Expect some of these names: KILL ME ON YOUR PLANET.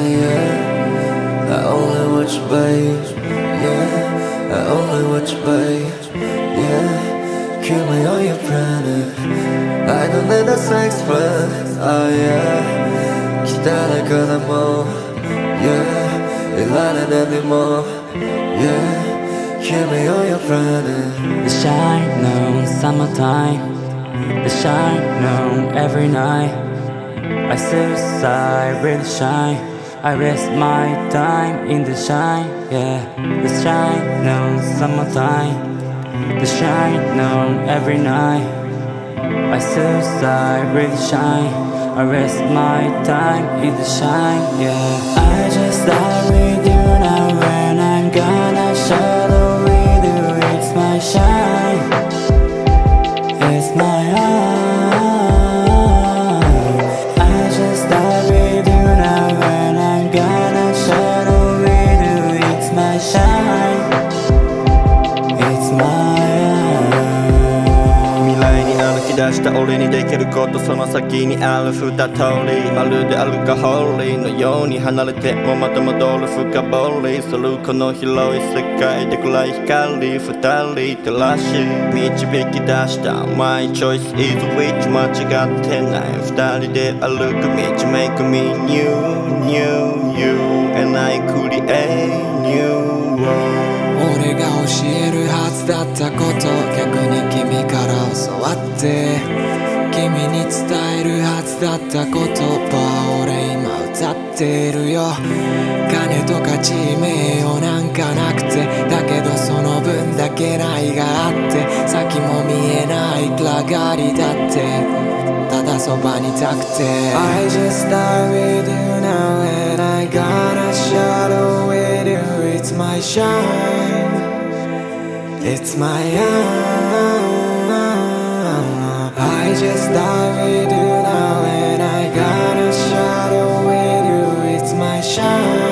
yeah. I only watch you, babe, yeah. I only watch you, babe, yeah. Kill me on your planet. I don't need a sex friend, oh yeah. 기다려가다 뭐, yeah. It's not an anymore, yeah. Kill me on your planet. The shine now, summertime. The shine now, every night. I suicide, really shine. I rest my time in the shine, yeah. The shine now, summertime. The shine now, every night. I suicide, really shine. I rest my time in the shine, yeah. I just die with you now, when I'm gonna shadow with you. It's my shine, it's my eye.俺にできることその先にある二通りまるでアルカホリーのように離れてもまた戻る深掘りするこの広い世界で暗い光二人照らし導き出した My choice is which 間違ってない二人で歩く道 Make me new, new, you and I create new world 俺が教えるはずだったこと逆に君から教わって君に伝えるはずだった言葉俺今歌ってるよ金とか地名をなんかなくてだけどその分だけ愛があって先も見えない暗がりだってただそばにいたくて I just die with you now and I gotta shadow with you It's my shine It's my eye I just die with you now and I got a shadow with you It's my shine